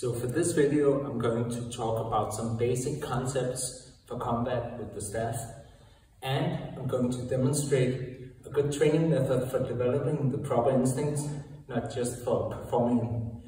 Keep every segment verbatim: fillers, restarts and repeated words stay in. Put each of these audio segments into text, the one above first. So for this video, I'm going to talk about some basic concepts for combat with the staff, and I'm going to demonstrate a good training method for developing the proper instincts, not just for performing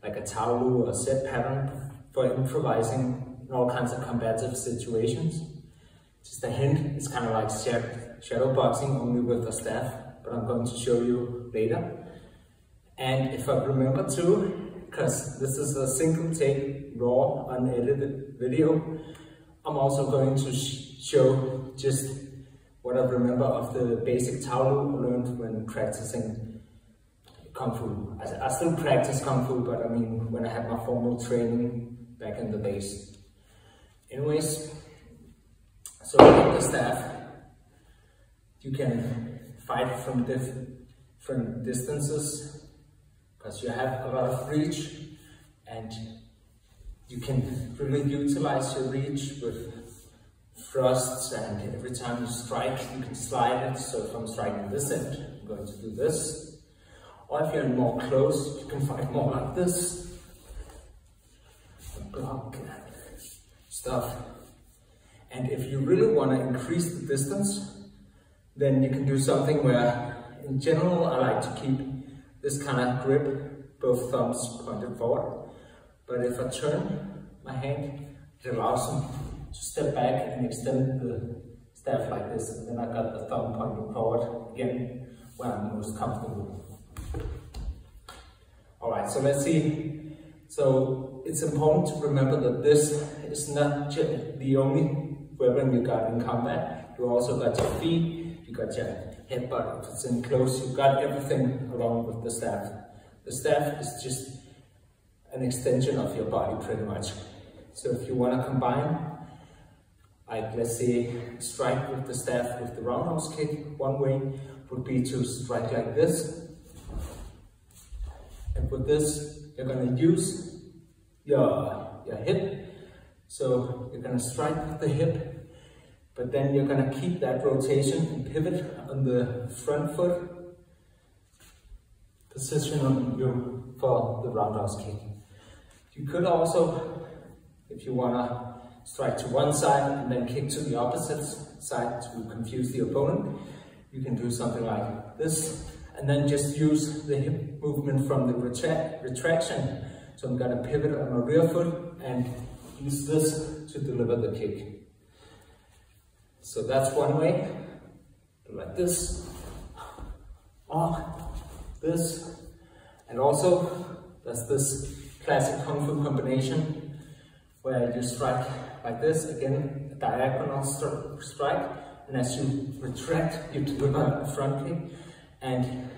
like a Tao Lu or set pattern, for improvising in all kinds of combative situations. Just a hint, it's kind of like shadow boxing only with a staff, but I'm going to show you later. And if I remember to, because this is a single take, raw, unedited video, I'm also going to sh show just what I remember of the basic Tao Lu learned when practicing Kung Fu. I, I still practice Kung Fu, but I mean when I had my formal training back in the days. Anyways, so with the staff, you can fight from diff different distances, because you have a lot of reach and you can really utilize your reach with thrusts, and every time you strike you can slide it. So if I'm striking this end, I'm going to do this. Or if you're more close, you can fight more like this. Block stuff. And if you really want to increase the distance, then you can do something where, in general, I like to keep this kind of grip, both thumbs pointed forward, but if I turn my hand, it allows me to step back and extend the staff like this, and then I got the thumb pointed forward again, where I'm most comfortable. Alright, so let's see. So it's important to remember that this is not the only weapon you got in combat. You also got your feet, you got your headbutt, if it's in close, you've got everything along with the staff. The staff is just an extension of your body pretty much. So if you want to combine, like let's say strike with the staff with the roundhouse kick, one way would be to strike like this. And with this, you're going to use your, your hip. So you're going to strike with the hip, but then you're going to keep that rotation and pivot on the front foot position on you for the roundhouse kick. You could also, if you want to strike to one side and then kick to the opposite side to confuse the opponent, you can do something like this, and then just use the hip movement from the retra retraction. So I'm going to pivot on my rear foot and use this to deliver the kick. So that's one way, like this, or this, and also that's this classic Kung Fu combination where you strike like this, again a diagonal stri strike, and as you retract you deliver a front kick, and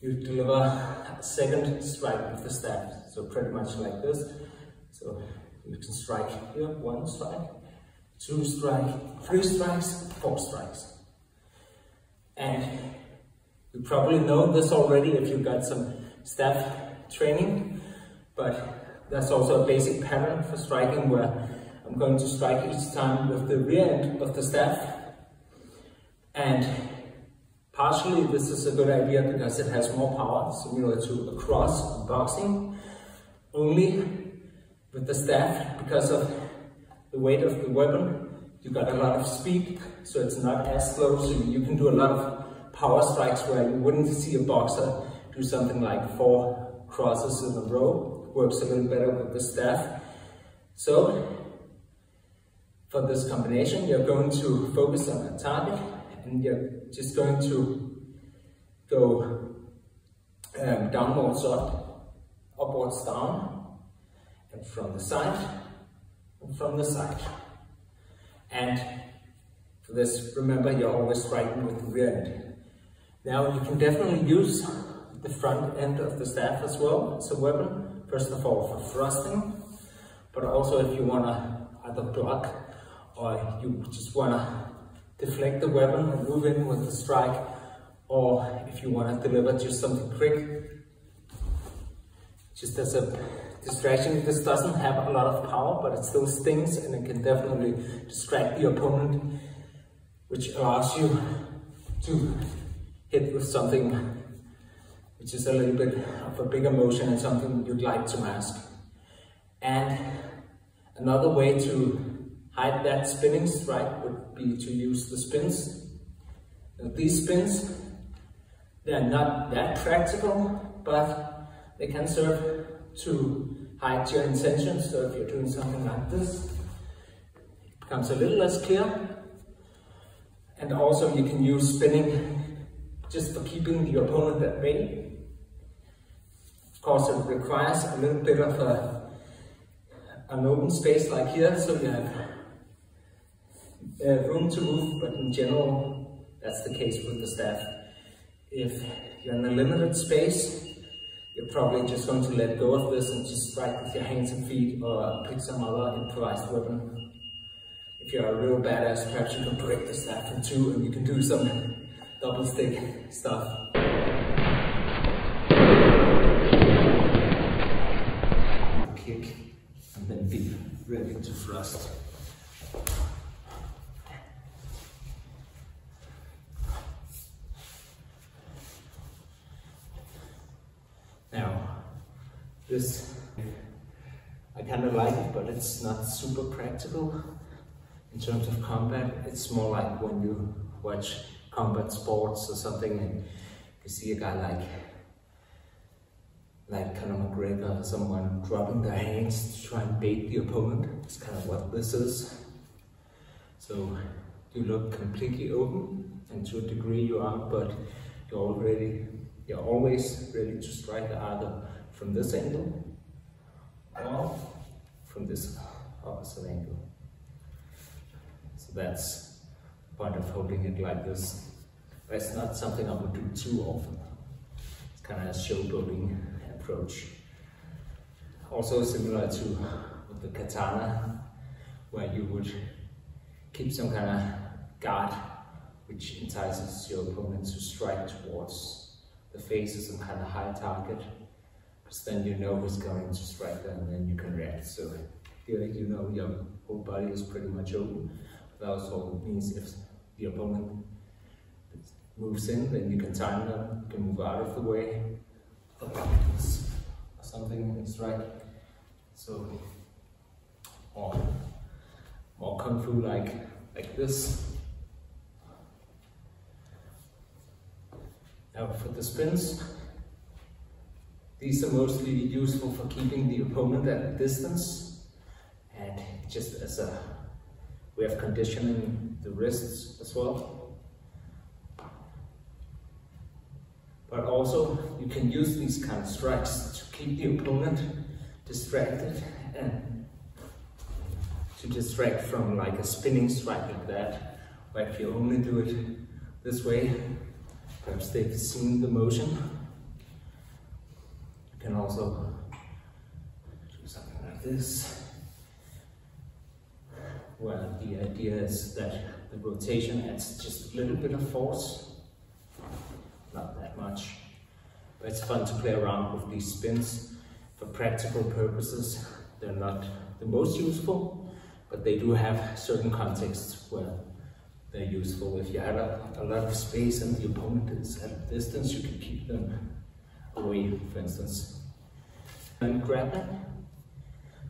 you deliver a second strike with the staff, so pretty much like this. So you can strike here, one strike, two strikes, three strikes, four strikes. And you probably know this already if you've got some staff training, but that's also a basic pattern for striking where I'm going to strike each time with the rear end of the staff. And partially this is a good idea because it has more power, similar to a cross in boxing, only with the staff because of the weight of the weapon, you got a lot of speed, so it's not as slow, so you can do a lot of power strikes where you wouldn't see a boxer do something like four crosses in a row. Works a little better with the staff. So for this combination, you're going to focus on a target, and you're just going to go um, downwards up, upwards down, and from the side, from the side. And for this, remember, you're always striking with the rear end. Now you can definitely use the front end of the staff as well as a weapon, first of all for thrusting, but also if you want to either block or you just want to deflect the weapon and move in with the strike, or if you want to deliver just something quick just as a distraction. This doesn't have a lot of power, but it still stings and it can definitely distract the opponent, which allows you to hit with something which is a little bit of a bigger motion and something you'd like to mask. And another way to hide that spinning strike would be to use the spins. Now, these spins, they're not that practical, but they can serve to hide your intentions. So if you're doing something like this, it becomes a little less clear. And also you can use spinning just for keeping the opponent at bay. Of course, it requires a little bit of a, an open space like here, so you have uh, room to move, but in general, that's the case with the staff. If you're in a limited space, you're probably just going to let go of this and just strike with your hands and feet or pick some other improvised weapon. If you're a real badass, perhaps you can break the staff in two and you can do some double stick stuff. And then be ready to thrust. Now, this, I kind of like it, but it's not super practical in terms of combat. It's more like when you watch combat sports or something and you see a guy like like Conor McGregor or someone dropping their hands to try and bait the opponent. That's kind of what this is. So you look completely open, and to a degree you are, but you're already, you're always ready to strike either from this angle or from this opposite angle. So that's part of holding it like this. That's not something I would do too often. It's kind of showboating approach. Also similar to with the katana, where you would keep some kind of guard which entices your opponent to strike towards the face of some kind of high target, because then you know who's going to strike them and then you can react. So here you know your whole body is pretty much open. That also means if the opponent moves in, then you can time them, you can move out of the way, or something, and strike. So, or more Kung Fu like, like this. Now for the spins, these are mostly useful for keeping the opponent at a distance and just as a way of conditioning the wrists as well. But also, you can use these kind of strikes to keep the opponent distracted and to distract from like a spinning strike like that. But if you only do it this way, perhaps they've seen the motion. You can also do something like this, where the idea is that the rotation adds just a little bit of force. Not that much, but it's fun to play around with these spins. For practical purposes, they're not the most useful, but they do have certain contexts where they're useful. If you have a, a lot of space and the opponent is at a distance, you can keep them away, for instance. And grappling,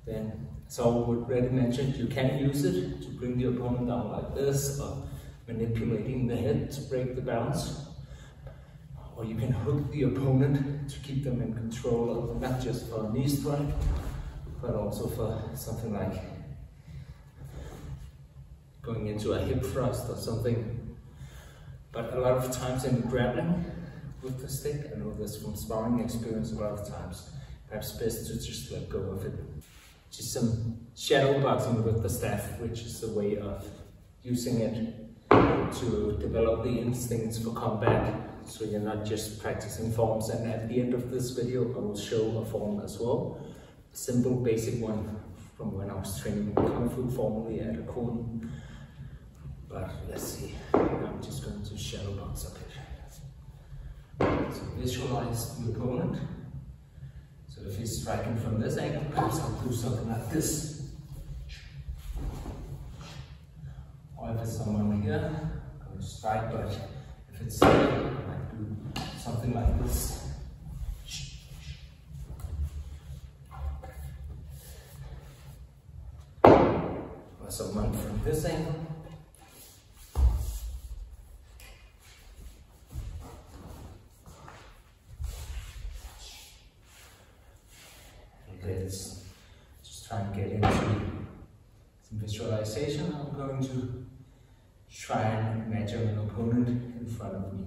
then Saul already mentioned, you can use it to bring the opponent down like this, or manipulating the head to break the bounce. Or you can hook the opponent to keep them in control, not just for a knee strike, but also for something like going into a hip thrust or something. But a lot of times in grappling with the stick, I know this from sparring experience, a lot of times, perhaps best to just let go of it. Just some shadow boxing with the staff, which is a way of using it to develop the instincts for combat. So you're not just practicing forms, and at the end of this video I will show a form as well. A simple basic one from when I was training Kung Fu formally at a Korean. But let's see, I'm just going to shadow box up here. So visualize the opponent. So if he's striking from this angle, perhaps I'll do something like this. Or if it's someone here, I'm going to strike, but if it's someone, something like this. So one from this angle. Okay, let's just try and get into some visualization. I'm going to try and imagine an opponent in front of me.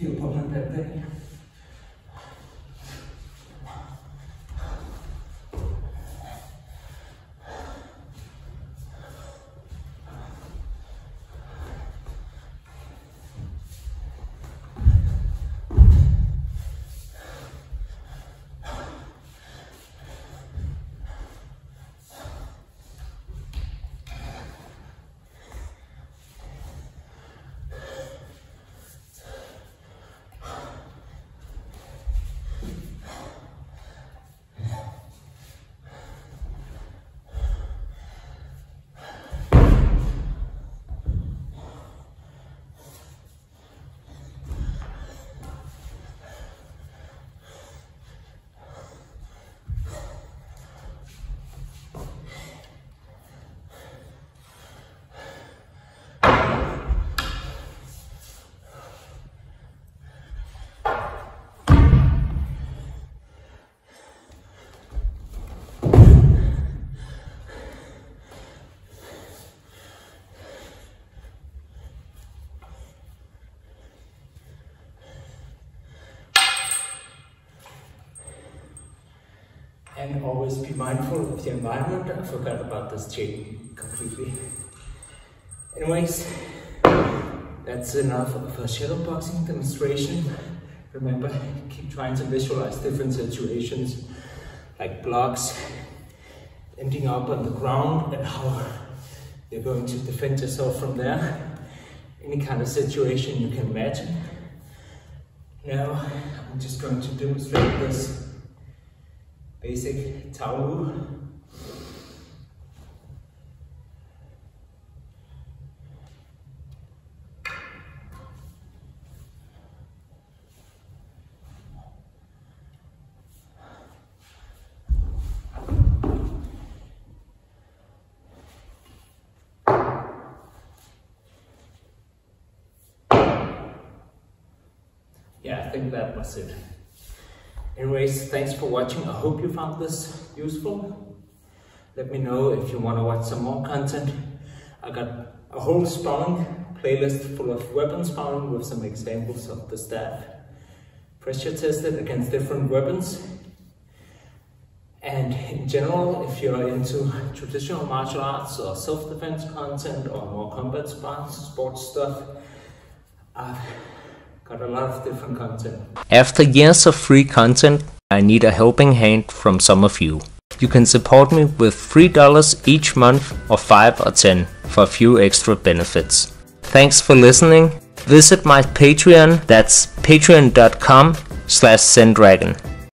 The opponent at bay. And always be mindful of the environment. I forgot about this chain completely. Anyways, that's enough of a shadowboxing demonstration. Remember, keep trying to visualize different situations, like blocks ending up on the ground and how you're going to defend yourself from there. Any kind of situation you can imagine. Now, I'm just going to demonstrate this basic Tao Lu. Yeah, I think that was it. Anyways, thanks for watching. I hope you found this useful. Let me know if you want to watch some more content. I got a whole sparring playlist full of weapon sparring with some examples of the staff. Pressure tested against different weapons. And in general, if you're into traditional martial arts or self-defense content or more combat sports stuff, I've got a lot of different content. After years of free content, I need a helping hand from some of you. You can support me with three dollars each month or five or ten for a few extra benefits. Thanks for listening. Visit my Patreon, that's patreon dot com slash zendragon.